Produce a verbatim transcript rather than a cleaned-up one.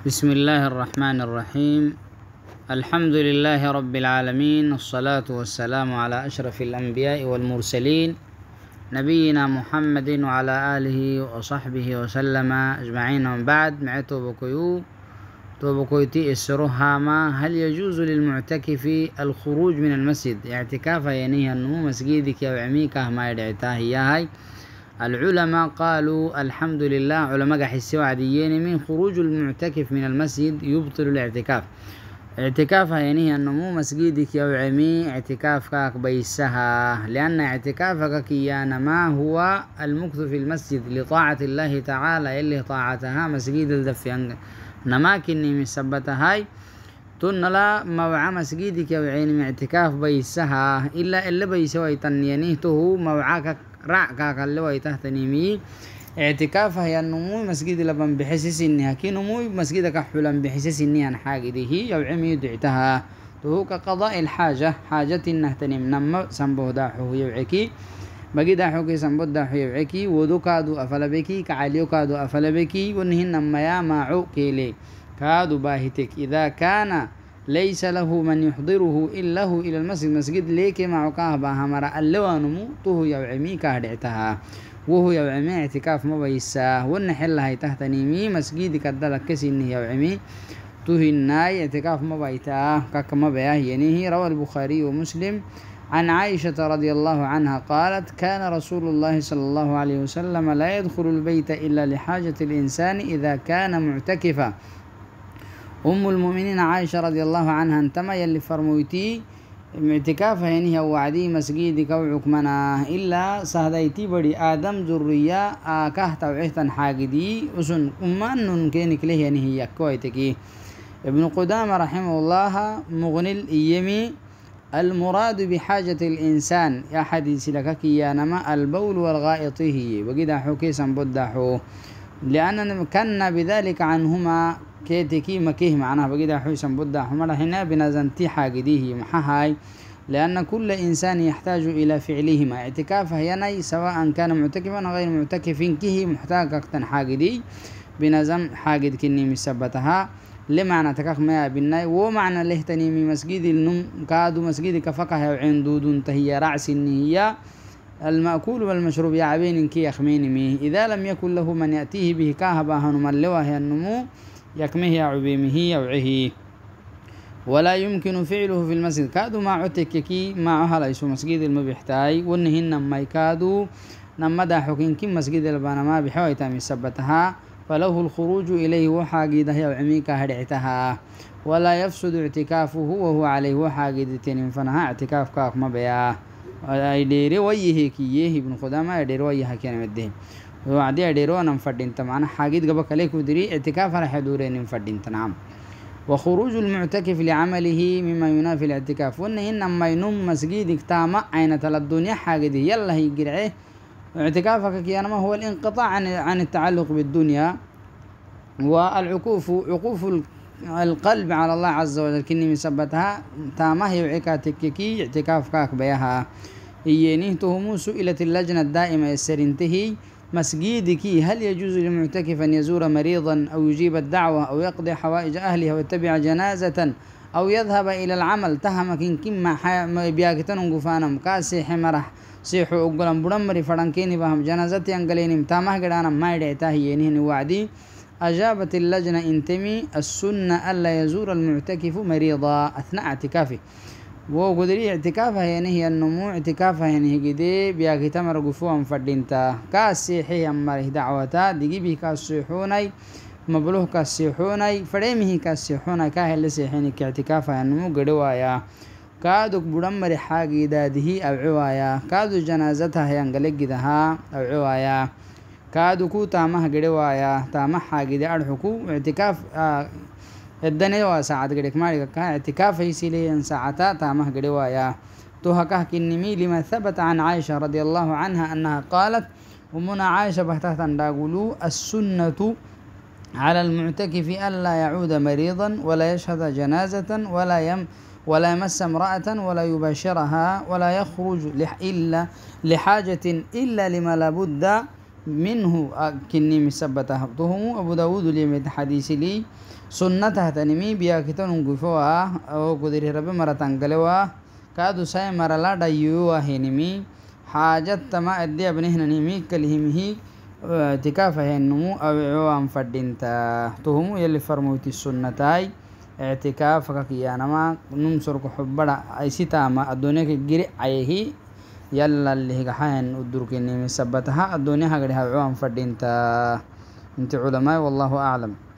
بسم الله الرحمن الرحيم. الحمد لله رب العالمين، والصلاة والسلام على أشرف الأنبياء والمرسلين، نبينا محمد وعلى آله وصحبه وسلم أجمعين. وبعد مع توبكيو توبكيتي السروها ما هل يجوز للمعتكف الخروج من المسجد اعتكافا يعني أنه مسجدك أو عميك ما يدعيتها هي هاي. العلماء قالوا الحمد لله، علماء حسوا عاديين من خروج المعتكف من المسجد يبطل الاعتكاف. اعتكافها يعني أنه مو مسجدك أو عمي اعتكافك بيسها، لأن اعتكافك كيان ما هو المكث في المسجد لطاعة الله تعالى اللي طاعتها مسجد الدفع نماكني من سبتها هاي تنلا موعى مسجدك أو عين اعتكاف بيسها إلا اللي بيسوي تنينيته موعاك رعكاك اللي ويتهتنيمي اعتكافها هي النمو مسجد لبن بحسس إنها كي نمو مسجدك حلم بحسس إنها عن حاجة دي أو عمي دعتها تهوك قضاء الحاجة حاجة إنها تنم نم سنبه داحو يوعكي بقي داحو كي سنبه داحو يوعكي ودوكادو أفلبكي كعليوكادو أفلبكي ونهن نما يا ماعو كيلي كادو باهتك إذا كان ليس له من يحضره إلا هو إلى المسجد مسجد ليك معه كهبها مرأ اللوان موته يوعمي كهدعتها وهو يوعمي اعتكاف مبيساه والنحلها تهتنيمي مسجدك الدلك كسيني يوعمي تهناي اعتكاف مبيتاه ككمبياه ينهي. روى البخاري ومسلم عن عائشة رضي الله عنها قالت كان رسول الله صلى الله عليه وسلم لا يدخل البيت إلا لحاجة الإنسان إذا كان معتكفا. أم المؤمنين عائشة رضي الله عنها انتما يلي فرمويتي اعتكافها يعني هو عدي مسجدك وعكمنا إلا سهديتي بري آدم ذرية آكهت وعهتا حاجدي أسن أمان كينك له يعني هي كويتكي. ابن قدامة رحمه الله مغني الإيمي المراد بحاجة الإنسان يا حديث لك يا نما البول والغائطه وقد حكي سنبدحو لأننا كنا بذلك عنهما كيتكي مكيه معناه بقيدا حوسن بودا حمر هنا بنازنتي حاجديه محاهاي لأن كل إنسان يحتاج إلى فعلهما اعتكافه يني سواء كان معتكفا أو غير معتكف كه محتاج أكتن حاجدي بنازم حاجد كني مثبتها لمعنى تكاخ ما بالناي ومعنى له تنيمي مسجد النم كادو مسجد كفقه عندود تهي رأس النية المأكول والمشروب يا عبين كي يخمينمي إذا لم يكن له من يأتيه به كاهباه نملوه النمو يكمه عبيمه يوعه ولا يمكن فعله في المسجد كادو ما عتككي معها ليس مسجد المبحتاي وانهن ما يكادو نما داحوكين كم مسجد البانما بحويتا من سبتها فله الخروج إليه وحاقده يوعميك هدعتها ولا يفسد اعتكافه وهو عليه وحاقدتين فنها اعتكاف كاف مبياه ويدير ويه كيه ابن قدامة يدير ويه كان مده وعدي أديرو أنا مفردينت معنا حاجد قبل كليك ودري اعتكاف راح يدورين مفردينت نعم. وخروج المعتكف لعمله مما ينافي الاعتكاف وإن إنما ينوم مسجدك تاما عين تل الدنيا حاجد يلا هيجرعه اعتكافك كي أنما هو الانقطاع عن عن التعلق بالدنيا والعكوف عقوف القلب على الله عز وجل كني مثبتها تاما هي عكاتككي اعتكافك بيها إيني تهمو سئلت اللجنة الدائمة السرنتهي مسجدك هل يجوز للمعتكف أن يزور مريضا أو يجيب الدعوة أو يقضي حوائج أهله أو يتبع جنازة أو يذهب إلى العمل تهمك كما بياكتن قفانا مكاسي حمرح سيحو أقلن برمري فرنكيني بهم جنازتي أنقليني متامه قرانا ما يدعيته ينهن وعدي. أجابت اللجنة انتمي السنة ألا يزور المعتكف مريضا أثناء اعتكافه وقدري اعتكافها يعني هي النمو اعتكافها يعني قدي بياكي تمر قفوها مفردينتا كاسيحي أمره دعواتا ديجيبه كاسيحوني مبلوه كاسيحوني فريمه كاسيحوني كاهل سيحيني كاعتكافها النمو قدوايا كادوك برمر حاقي داده أو عوايا كادو جنازتها ينقلق دها أو عوايا كادوكو تامه قدوايا تامه حاقي دي أرحكو اعتكاف آه الدنيا وساعات قدك مالك كا اعتكاف يسيلين ساعتا تامه قدوايا تهكه كنمي لما ثبت عن عائشة رضي الله عنها أنها قالت ومنا عائشة بحتهتن داقولو السنة على المعتكف ألا يعود مريضا ولا يشهد جنازة ولا يم ولا يمس امرأة ولا يباشرها ولا يخرج لح إلا لحاجة إلا لما لابد منه كني مثبت حبتهم ابو داود لي مد حديث لي سنت هتنمي بيا كتن غفوا او قدر رب مرتنغلوا كادو ساي مرلا ديو هنمي حاجت تما ادي ابن هنمي كلهمه اعتكافه النمو او عام فدينتا تهم يلي فرموت السنتاي اعتكافك يا نما نمسرك حبدا ايسيتا ما ادونك غير ايه يلا اللي هجحان ودركني مثبتها الدنيا هجرها عوام فدينتا انت علماء والله اعلم.